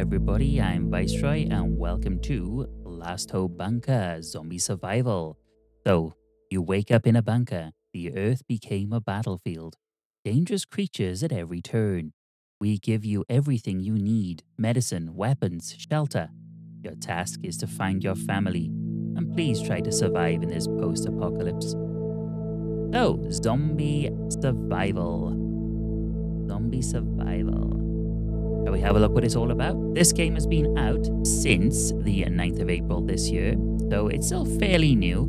everybody, I'm Viceroy and welcome to Last Hope Bunker: Zombie Survival. So, you wake up in a bunker. The earth became a battlefield. Dangerous creatures at every turn. We give you everything you need: medicine, weapons, shelter. Your task is to find your family, and please try to survive in this post-apocalypse. So, Zombie Survival. Zombie Survival. Shall we have a look what it's all about? This game has been out since the 9th of April this year, so it's still fairly new.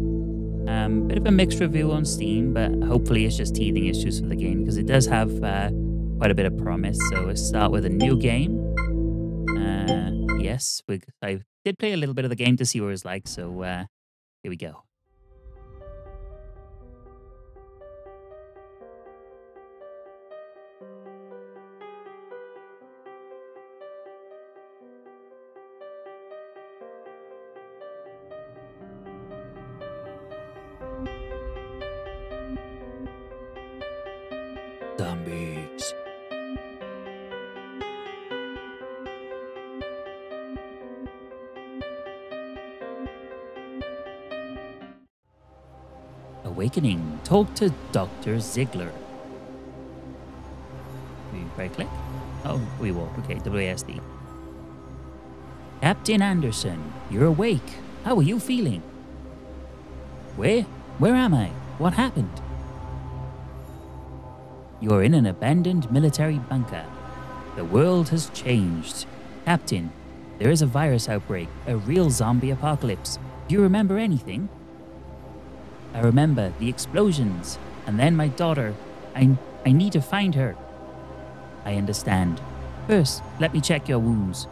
Bit of a mixed review on Steam, but hopefully it's just teething issues for the game, because it does have quite a bit of promise. So let's start with a new game. Yes, I did play a little bit of the game to see what it was like, so here we go. Zombies. Awakening. Talk to Dr. Ziegler. We right click. Oh, we walk. Okay, WASD. Captain Anderson, you're awake. How are you feeling? Where am I? What happened? You're in an abandoned military bunker. The world has changed. Captain, there is a virus outbreak, a real zombie apocalypse. Do you remember anything? I remember the explosions, and then my daughter. I need to find her. I understand. First, let me check your wounds.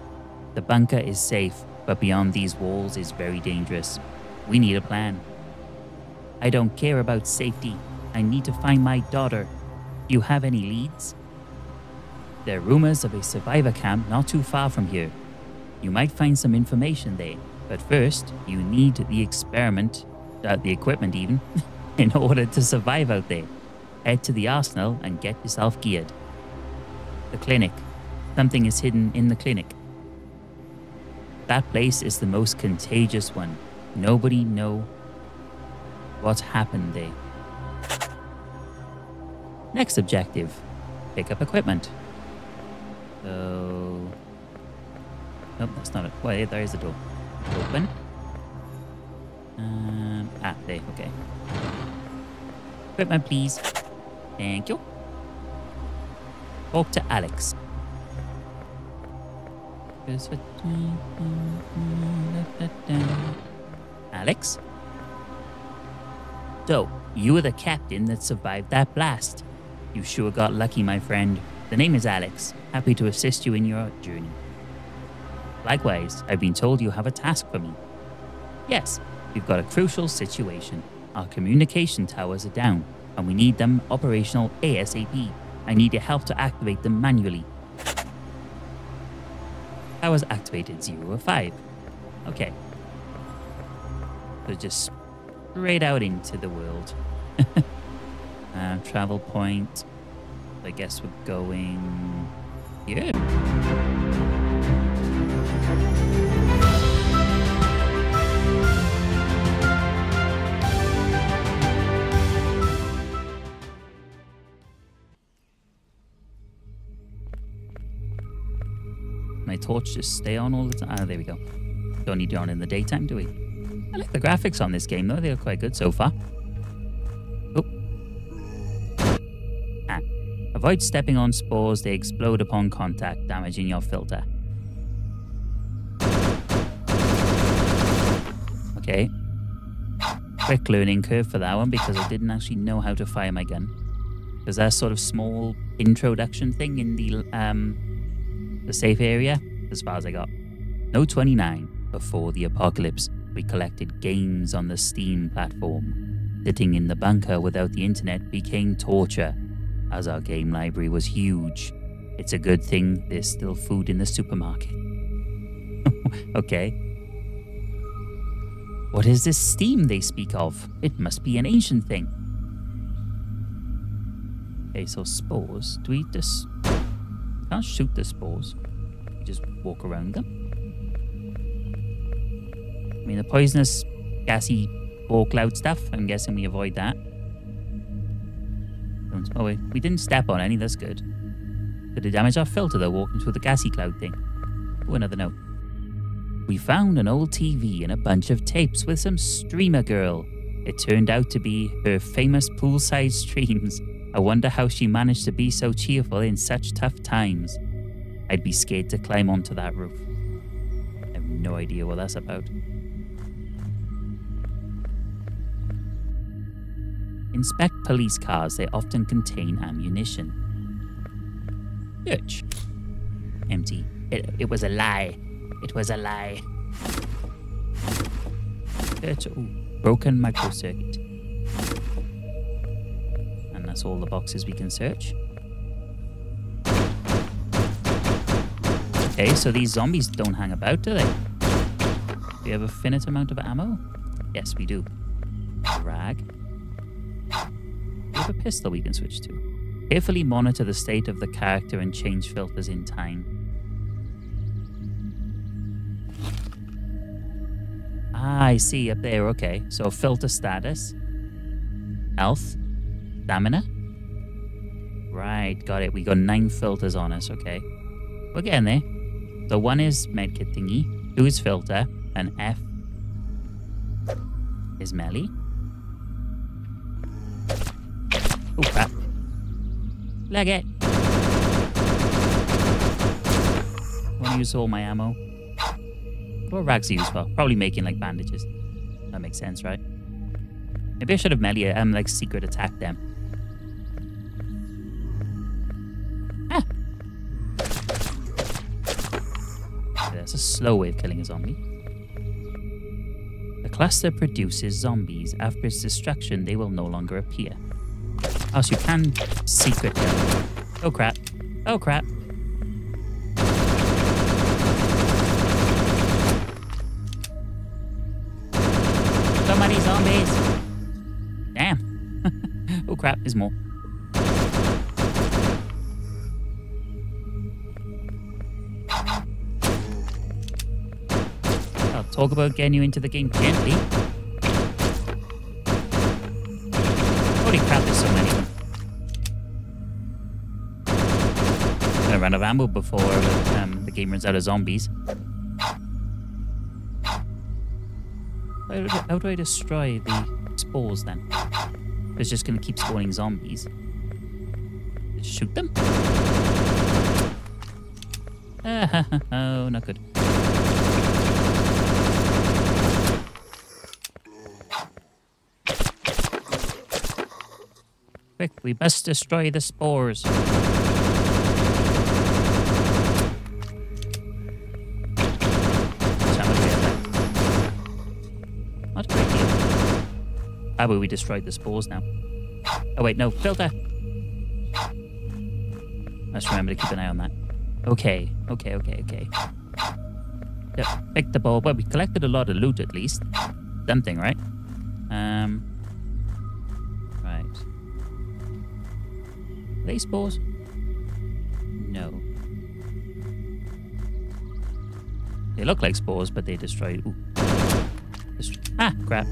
The bunker is safe, but beyond these walls is very dangerous. We need a plan. I don't care about safety. I need to find my daughter. Do you have any leads? There are rumors of a survivor camp not too far from here. You might find some information there, but first you need the equipment even, in order to survive out there. Head to the arsenal and get yourself geared. The clinic. Something is hidden in the clinic. That place is the most contagious one. Nobody knows what happened there. Next objective, pick up equipment. So, nope, that's not it. Well, there is a door. Open. There, okay. Equipment, please. Thank you. Talk to Alex. Alex? So, you were the captain that survived that blast. You sure got lucky, my friend. The name is Alex. Happy to assist you in your journey. Likewise, I've been told you have a task for me. Yes, we've got a crucial situation. Our communication towers are down, and we need them operational ASAP. I need your help to activate them manually. Towers activated 0 of 5. Okay. So just straight out into the world. Travel point, I guess we're going here. My torch just stay on all the time. Ah, there we go. Don't need it on in the daytime, do we? I like the graphics on this game though, they look quite good so far. Avoid stepping on spores, they explode upon contact, damaging your filter. Okay. Quick learning curve for that one, because I didn't actually know how to fire my gun. Because that sort of small introduction thing in the safe area, as far as I got. No 29, before the apocalypse, we collected games on the Steam platform. Sitting in the bunker without the internet became torture, as our game library was huge. It's a good thing there's still food in the supermarket. Okay. What is this Steam they speak of? It must be an ancient thing. Okay, so spores. Can't shoot the spores. just walk around them. I mean, the poisonous, gassy, ball cloud stuff, I'm guessing we avoid that. Oh, we didn't step on any, that's good. Could have damaged our filter, though, walking through the gassy cloud thing. Oh, another note. We found an old TV and a bunch of tapes with some streamer girl. It turned out to be her famous poolside streams. I wonder how she managed to be so cheerful in such tough times. I'd be scared to climb onto that roof. I have no idea what that's about. Inspect police cars. They often contain ammunition. Church. Empty. It was a lie. It was a lie. Church. Ooh. Broken microcircuit. And that's all the boxes we can search. Okay, so these zombies don't hang about, do they? Do we have a finite amount of ammo? Yes, we do. Rag. We have a pistol we can switch to. Carefully monitor the state of the character and change filters in time. Ah, I see, up there, okay. So filter status, health, stamina. Right, got it. We got 9 filters on us, okay. We're getting there. So 1 is medkit thingy, 2 is filter, and F is melee. Oh crap. Lag it. I want to use all my ammo. What rags are used for? Probably making like bandages. That makes sense, right? Maybe I should have melee like secret attack them. Ah! Okay, that's a slow way of killing a zombie. The cluster produces zombies. After its destruction, they will no longer appear. Oh, so you can secret them. Oh crap. Oh crap. So many zombies. Damn. Oh crap, there's more. I'll talk about getting you into the game gently. Holy crap, there's so many of them. I'm gonna run out of ammo before the game runs out of zombies. How do I destroy the spores then? It's just gonna keep spawning zombies. Just shoot them? Oh, not good. Quick, we must destroy the spores. Not a great deal. Ah, but we destroyed the spores now. Oh wait, no, filter! Let's remember to keep an eye on that. Okay. Yeah, pick the ball, but we collected a lot of loot at least. Something, right? Are they spores? No. They look like spores, but they destroy. Ooh. Ah, crap.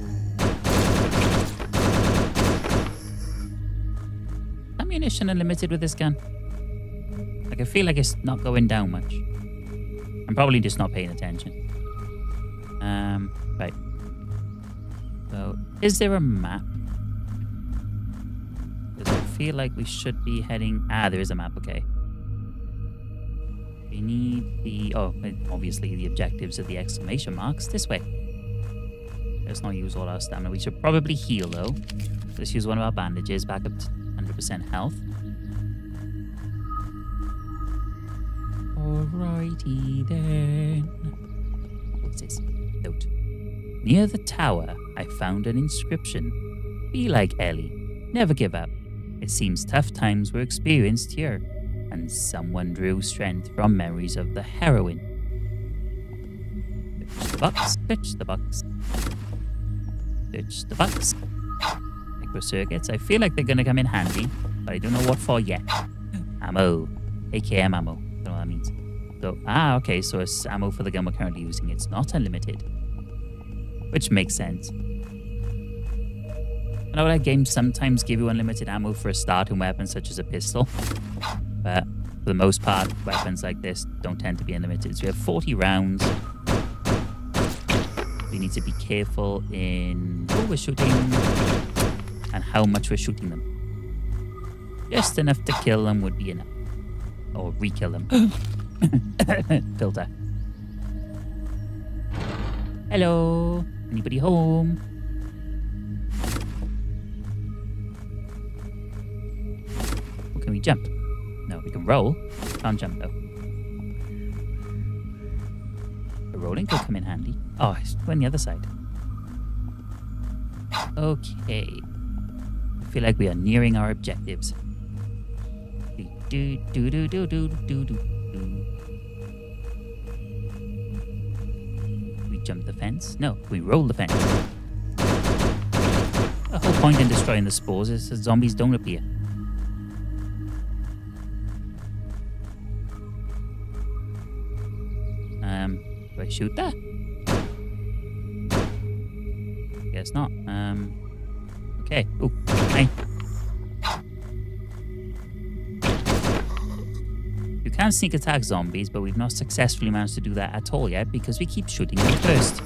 Ammunition unlimited with this gun. Like, I feel like it's not going down much. I'm probably just not paying attention. Right. So, is there a map? I feel like we should be heading... Ah, there is a map, okay. We need the... Oh, obviously the objectives are the exclamation marks. This way. Let's not use all our stamina. We should probably heal, though. Let's use one of our bandages, back up to 100% health. Alrighty then. What's this? Note. Near the tower, I found an inscription. Be like Ellie. Never give up. It seems tough times were experienced here, and someone drew strength from memories of the heroine. Search the box, search the box, search the box. Microcircuits, I feel like they're gonna come in handy, but I don't know what for yet. Ammo, AKM ammo, I don't know what that means. So go, okay, so it's ammo for the gun we're currently using. It's not unlimited, which makes sense. I know that games sometimes give you unlimited ammo for a starting weapon, such as a pistol, but for the most part, weapons like this don't tend to be unlimited. So we have 40 rounds. We need to be careful in who we're shooting and how much we're shooting them. Just enough to kill them would be enough. Or re-kill them. Filter. Hello? Anybody home? Can we jump? No, we can roll. Can't jump though. The rolling could come in handy. Oh, it's on the other side. Okay. I feel like we are nearing our objectives. We jump the fence? No, we roll the fence. The whole point in destroying the spores is that zombies don't appear. Do I shoot that? Guess not. Okay. Ooh, hi. You can sneak attack zombies, but we've not successfully managed to do that at all yet because we keep shooting them first.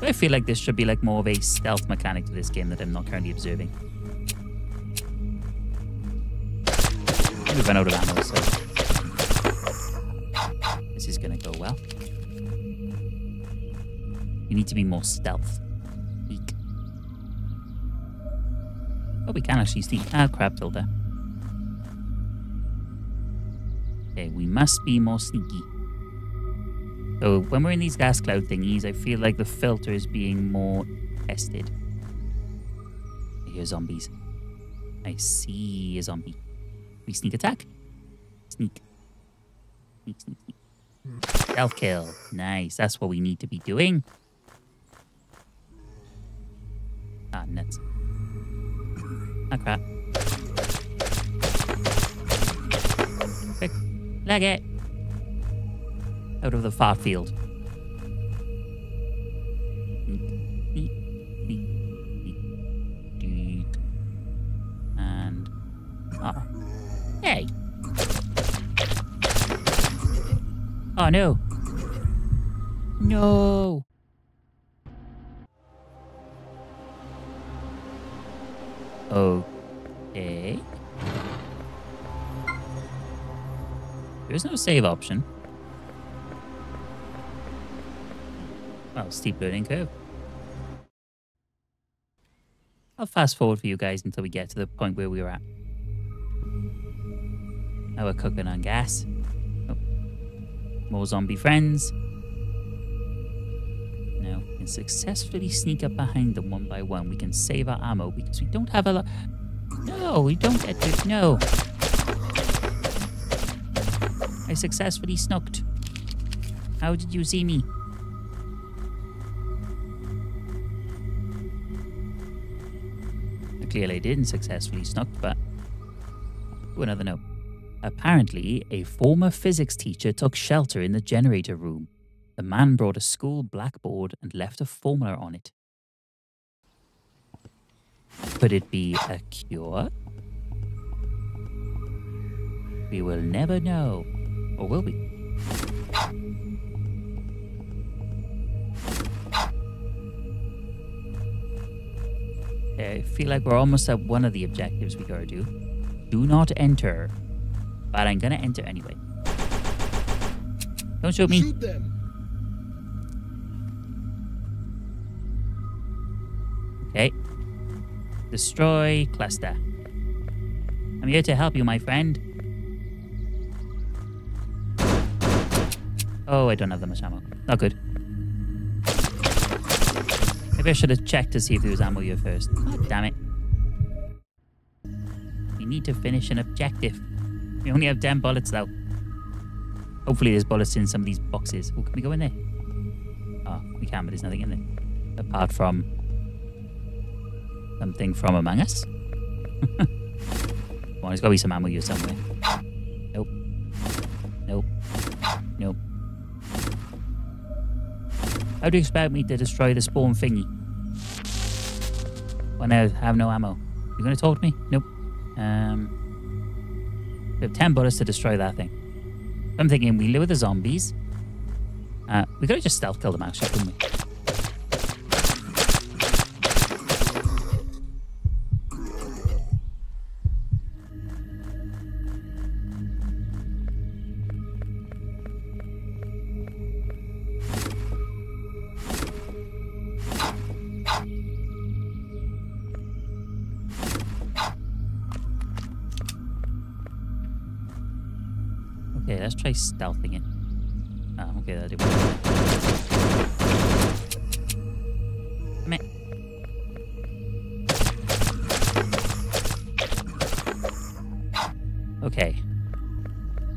But I feel like this should be like more of a stealth mechanic to this game that I'm not currently observing. We've run out of ammo, so this is gonna go well. We need to be more stealth. Eek. Oh, we can actually see our crab builder. Okay, we must be more sneaky. So when we're in these gas cloud thingies, I feel like the filter is being more tested. I hear zombies. I see a zombie. We sneak attack. Sneak. Sneak, sneak, sneak. Stealth kill. Nice. That's what we need to be doing. Ah, nuts. Ah, crap. Quick. Lag it. Out of the far field. Sneak, sneak, sneak, sneak, sneak. And... ah. Hey! Oh no! No! Okay. There's no save option. Well, steep learning curve. I'll fast forward for you guys until we get to the point where we were at. Now we're cooking on gas. Oh. More zombie friends. Now we can successfully sneak up behind them one by one. We can save our ammo because we don't have a lot. No, we don't get to. No. I successfully snooked. How did you see me? Clearly I didn't successfully snook, but... ooh, another note. Apparently, a former physics teacher took shelter in the generator room. The man brought a school blackboard and left a formula on it. Could it be a cure? We will never know. Or will we? I feel like we're almost at one of the objectives we gotta do. Do not enter. But I'm gonna enter anyway. Don't shoot me. Shoot them. Okay. Destroy cluster. I'm here to help you, my friend. Oh, I don't have that much ammo. Not good. Maybe I should have checked to see if there was ammo here first. God damn it. We need to finish an objective. We only have 10 bullets though. Hopefully there's bullets in some of these boxes. Oh, can we go in there? Oh, we can, but there's nothing in there. Apart from... something from Among Us. Well, there's got to be some ammo here somewhere. Nope. Nope. Nope. How do you expect me to destroy the spawn thingy when I have no ammo? You gonna talk to me? Nope. We have 10 bullets to destroy that thing. I'm thinking we live with the zombies. We could have just stealth killed them actually, couldn't we? Okay, let's try stealthing it. Oh, okay, that'll do. Come here. Okay.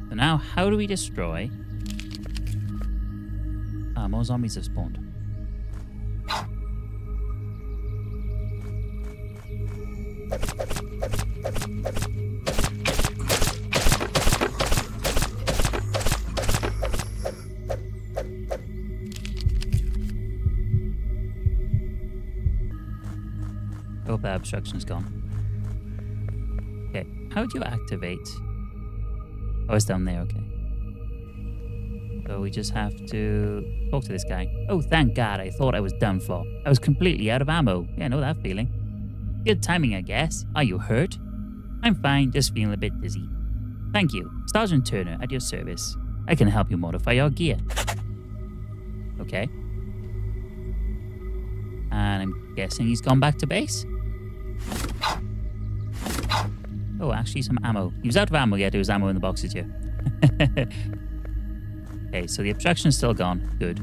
So now, how do we destroy... Ah, more zombies have spawned. Obstruction is gone. Okay, how do you activate? Oh, it's down there, okay. So we just have to talk to this guy. Oh, thank God, I thought I was done for. I was completely out of ammo. Yeah, I know that feeling. Good timing, I guess. Are you hurt? I'm fine, just feeling a bit dizzy. Thank you. Sergeant Turner, at your service. I can help you modify your gear. Okay. And I'm guessing he's gone back to base? Oh, actually some ammo. He was out of ammo yet, there was ammo in the boxes here. Okay, so the obstruction's still gone. Good.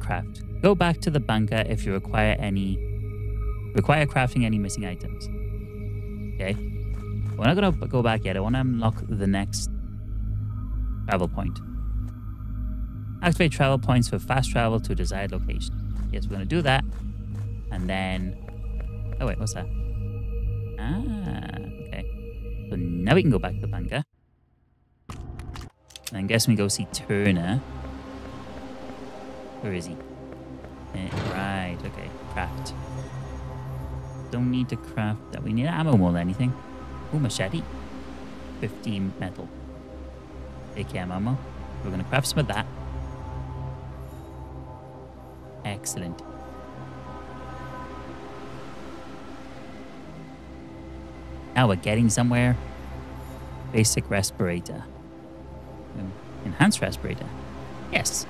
Craft. Go back to the bunker if you require crafting any missing items. Okay. We're not gonna go back yet. I wanna unlock the next travel point. Activate travel points for fast travel to a desired location. Yes, we're gonna do that. And then... Oh wait, what's that? Ah, okay. So now we can go back to the bunker. And I'm guessing we go see Turner. Where is he? Right, okay. Craft. Don't need to craft that. We need ammo more than anything. Ooh, machete. 15 metal. AKM ammo. We're going to craft some of that. Excellent. Now we're getting somewhere. Basic respirator. Enhanced respirator. Yes.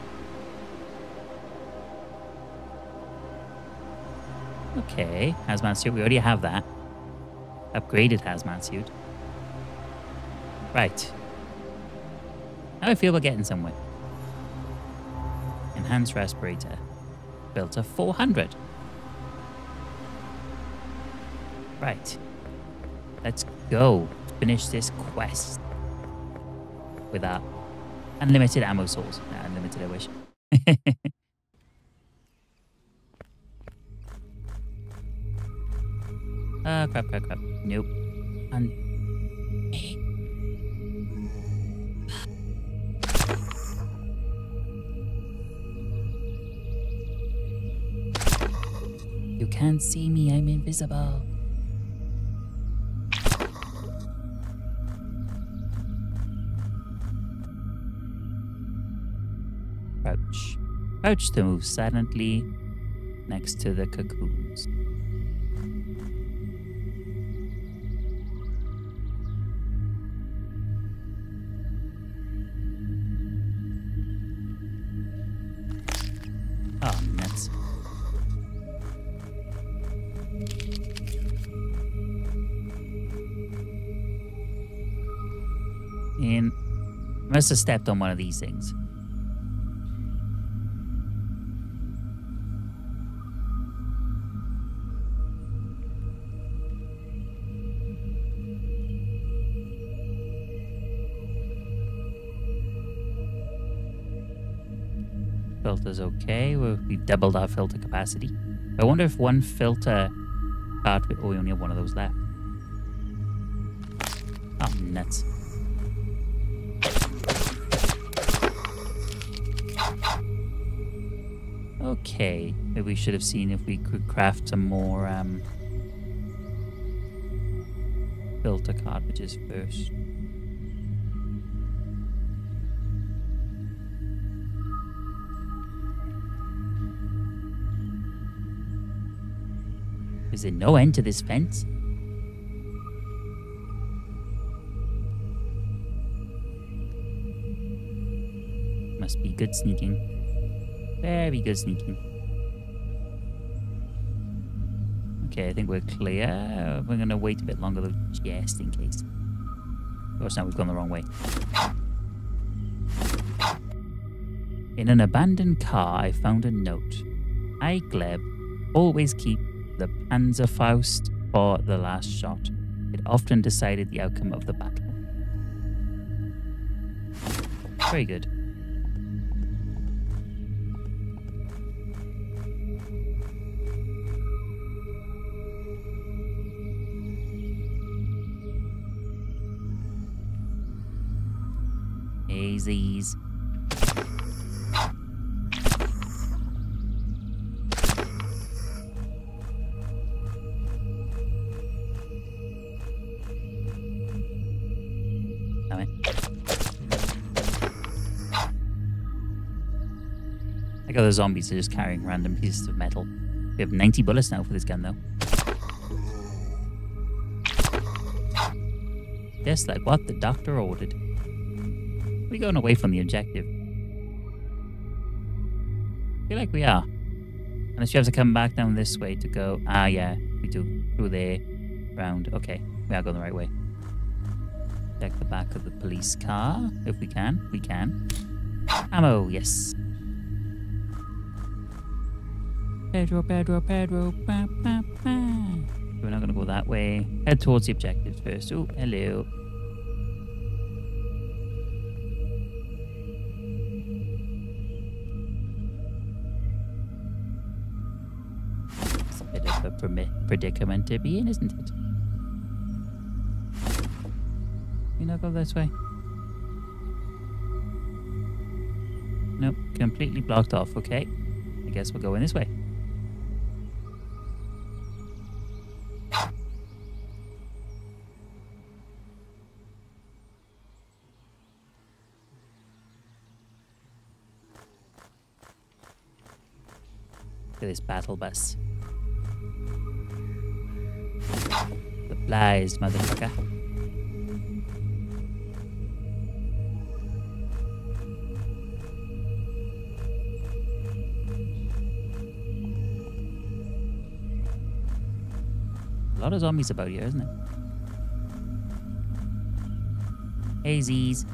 Okay. Hazmat suit. We already have that. Upgraded hazmat suit. Right. Now I feel we're getting somewhere. Enhanced respirator. Built to 400. Right. Let's go finish this quest with our unlimited ammo source. Not unlimited, I wish. Crap. Nope. You can't see me, I'm invisible. Crouch. Crouch to move silently next to the cocoons. Oh, nuts. And I must have stepped on one of these things. Filter's okay, we've doubled our filter capacity. I wonder if one filter... Oh, we only have one of those left. Oh, nuts. Okay, maybe we should have seen if we could craft some more filter cartridges first. Is there no end to this fence? Must be good sneaking. Very good sneaking. Okay, I think we're clear. We're gonna wait a bit longer though, just in case. Of course, now we've gone the wrong way. In an abandoned car, I found a note. I, Gleb, always keep the Panzerfaust for the last shot. It often decided the outcome of the battle. Very good. Aziz. Other zombies are just carrying random pieces of metal. We have 90 bullets now for this gun, though. Just like what the doctor ordered. We're going away from the objective. I feel like we are. Unless you have to come back down this way to go. Ah, yeah, we do. Through there. Round. Okay, we are going the right way. Check the back of the police car. If we can. We can. Ammo, yes. Pedro, bah, bah, bah. We're not gonna go that way. Head towards the objective first. Oh, hello. It's a bit of a predicament to be in, isn't it? Can we not go this way? Nope, completely blocked off. Okay, I guess we'll go in this way. This battle bus. The flies, motherfucker. A lot of zombies about here, isn't it? Hey, Z's.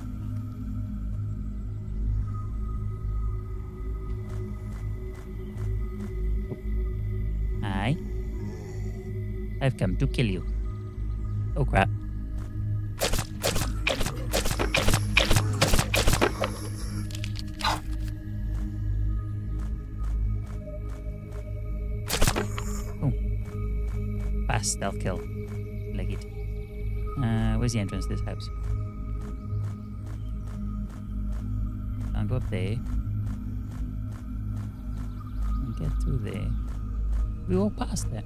I've come to kill you. Oh crap. Oh. Fast stealth kill. Leg it. Where's the entrance to this house? I'll go up there. And get through there. We all passed that.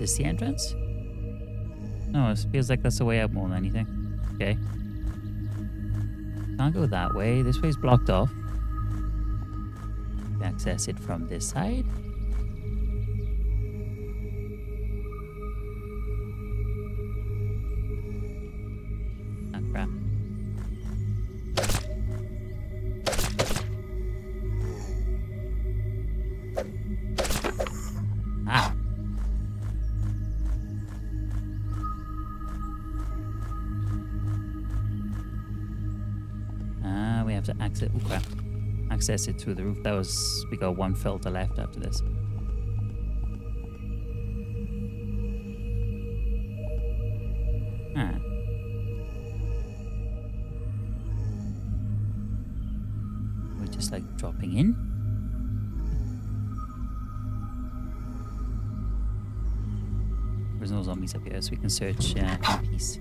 Is this the entrance? No, it feels like that's the way up more than anything. Okay. Can't go that way. This way's blocked off. Can access it from this side. Ah, crap. Oh crap. Access it through the roof. That was, we got one filter left after this. Ah. We're just like dropping in. no zombies up here, so we can search in peace.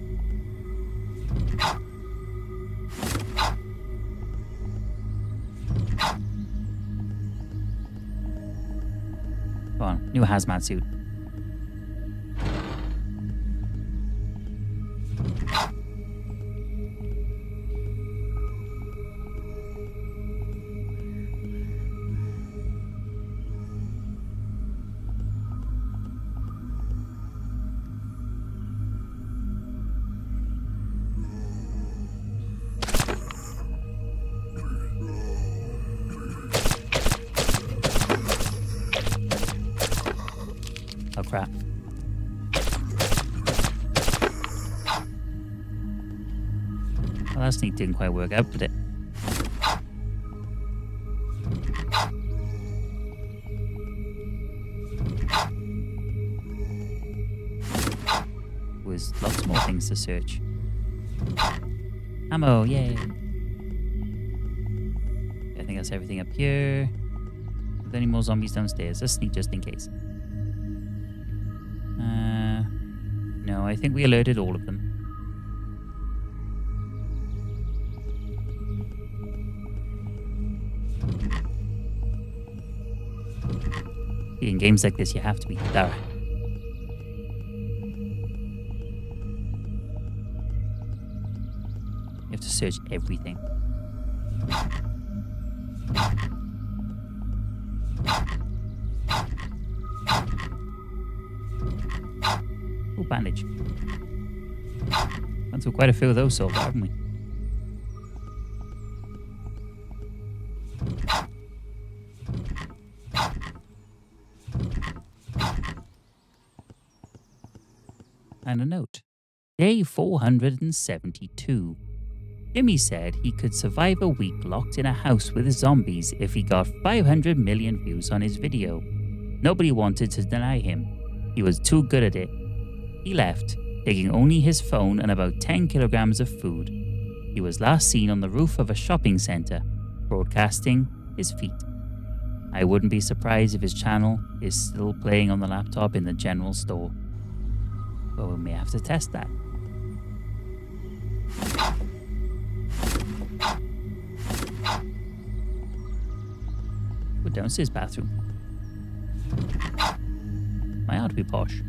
Come on, new hazmat suit. It didn't quite work out, but it. There's lots more things to search. Ammo, yay! I think that's everything up here. Are there any more zombies downstairs? Let's sneak just in case. No, I think we alerted all of them. In games like this, you have to be thorough. You have to search everything. Oh, bandage. Went through quite a few of those so far, haven't we? And a note. Day 472. Jimmy said he could survive a week locked in a house with zombies if he got 500 million views on his video. Nobody wanted to deny him. He was too good at it. He left, taking only his phone and about 10 kilograms of food. He was last seen on the roof of a shopping center, broadcasting his feet. I wouldn't be surprised if his channel is still playing on the laptop in the general store. But we may have to test that. We're downstairs bathroom. My ought to be posh.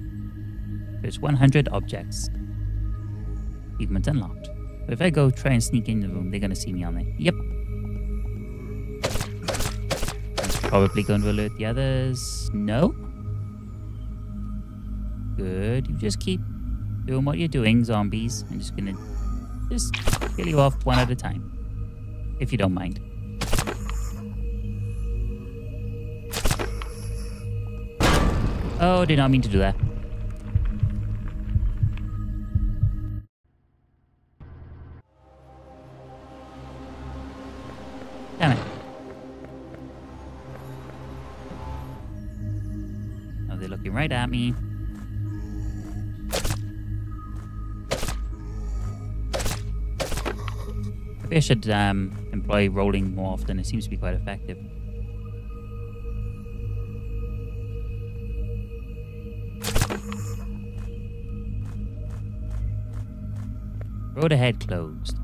There's 100 objects. Achievement unlocked. But if I go try and sneak in the room, they're gonna see me on there. Yep. That's probably going to alert the others. No? Good, you just keep doing what you're doing, zombies. I'm just gonna kill you off one at a time, if you don't mind. Oh, did not mean to do that. Damn it. Oh, they're looking right at me. I should employ rolling more often. It seems to be quite effective. Road ahead closed.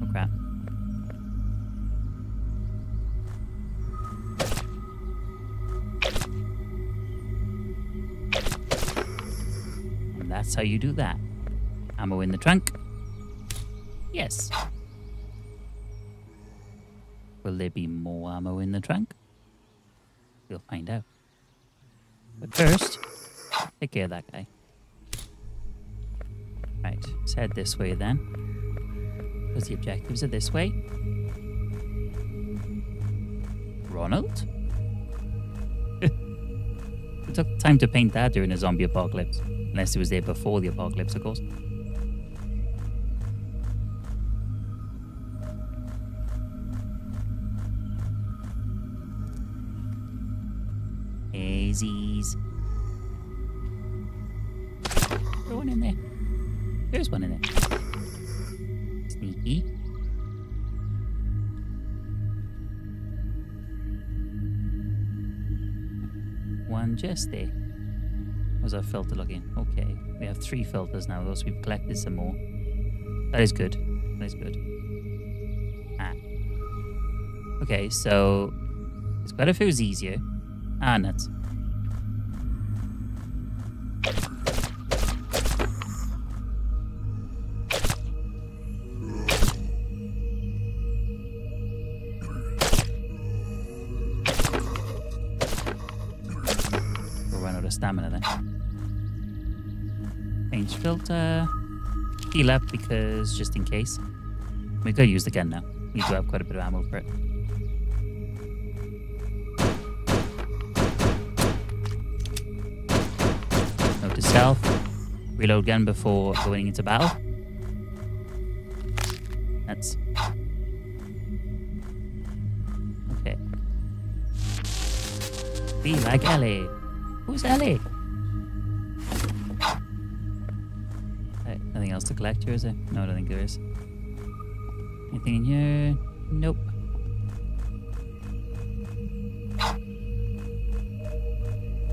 Oh crap. And that's how you do that. Ammo in the trunk. Yes. Will there be more ammo in the trunk? We'll find out. But first, take care of that guy. Right, let's head this way then. Because the objectives are this way. Ronald? It took time to paint that during a zombie apocalypse. Unless it was there before the apocalypse, of course. Daisies. Throw one in there. There's one in there. Sneaky. One just there. How's our filter looking? Okay. We have 3 filters now, though, so we've collected some more. That is good. That is good. Okay, so it's better if it was easier. Ah, nuts. We'll run out of stamina then. Change filter. Heal up because just in case. We could use the gun now. We do have quite a bit of ammo for it. Note to self. Reload gun before going into battle. That's... okay. Be like Ellie. Who's Ellie? Right, nothing else to collect here, is there? No, I don't think there is. Anything in here? Nope.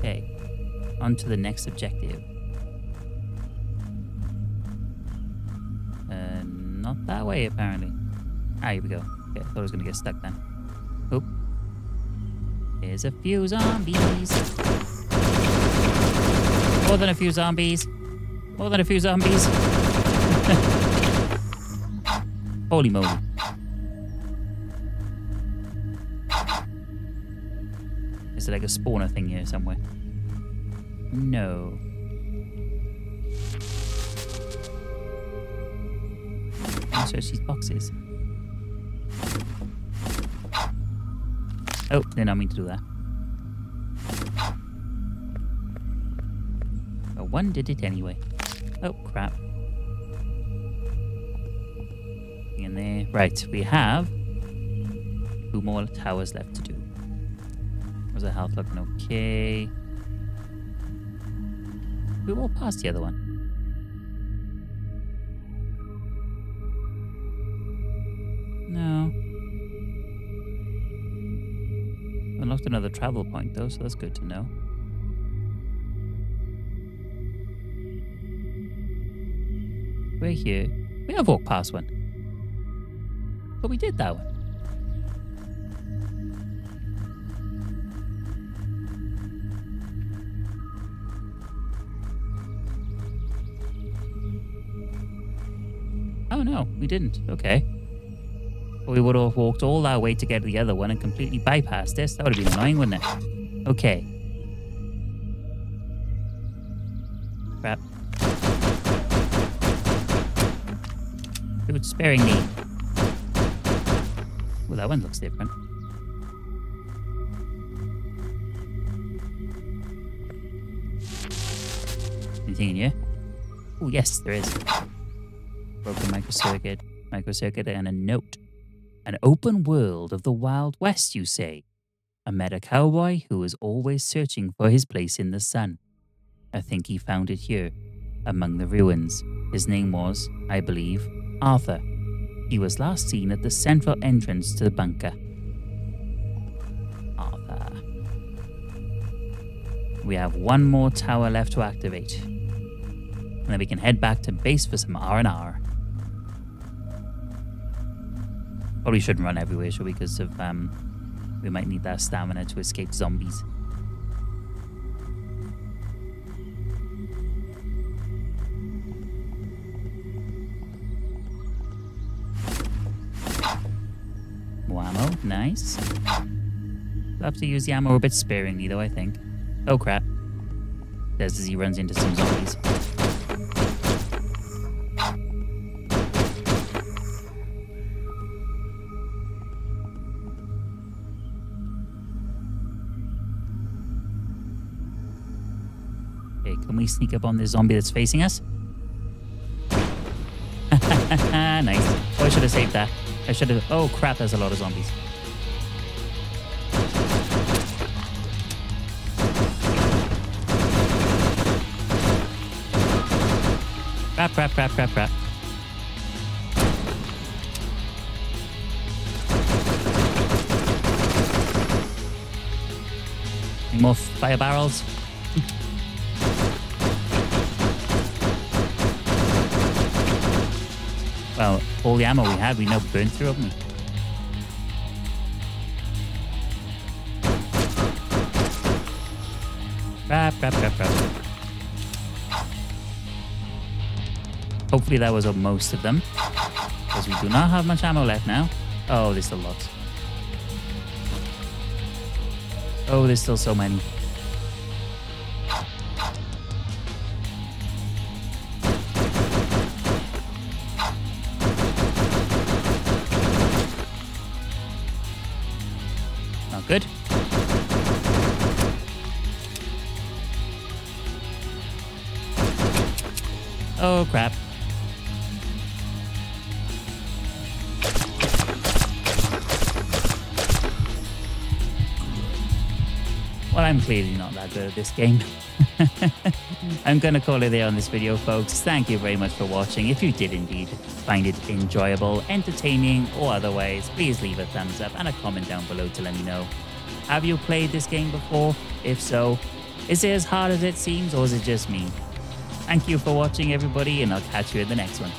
Okay. On to the next objective. Not that way, apparently. Ah, here we go. Okay, I thought I was gonna get stuck then. Oop. There's a few zombies. More than a few zombies. More than a few zombies. Holy moly. Is there like a spawner thing here somewhere? No. I'll search these boxes. Oh, did not mean to do that. But one did it anyway. Oh, crap. In there. Right, we have 2 more towers left to do. Was the health looking okay? We walked past the other one. No. Unlocked another travel point though, so that's good to know. We're here. We have walked past one. But we did that one. Oh no, we didn't. Okay. But we would have walked all that way to get to the other one and completely bypassed this. That would have been annoying, wouldn't it? Okay. Crap. Dude, sparing me. Well, that one looks different. Anything in here? Oh, yes, there is. Broken microcircuit. Microcircuit and a note. An open world of the Wild West, you say? I met a cowboy who was always searching for his place in the sun. I think he found it here, among the ruins. His name was, I believe, Arthur. He was last seen at the central entrance to the bunker. Arthur. We have 1 more tower left to activate. And then we can head back to base for some R&R. Probably shouldn't run everywhere, should we? Because of, we might need that stamina to escape zombies. Ammo, nice. We'll have to use the ammo a bit sparingly though, I think. Oh crap. There's as he runs into some zombies. Okay, can we sneak up on this zombie that's facing us? Nice. Oh, I should have saved that. I should have... oh crap, there's a lot of zombies. Crap, crap, crap, crap, crap. Any more fire barrels? Well, all the ammo we had, we now burned through, haven't we? Hopefully that was up most of them, because we do not have much ammo left now. Oh, there's still lots. Oh, there's still so many. Not good. Oh, crap. Well, I'm clearly not that good at this game. I'm going to call it there on this video, folks. Thank you very much for watching. If you did indeed find it enjoyable, entertaining, or otherwise, please leave a thumbs up and a comment down below to let me know. Have you played this game before? If so, is it as hard as it seems, or is it just me? Thank you for watching, everybody, and I'll catch you in the next one.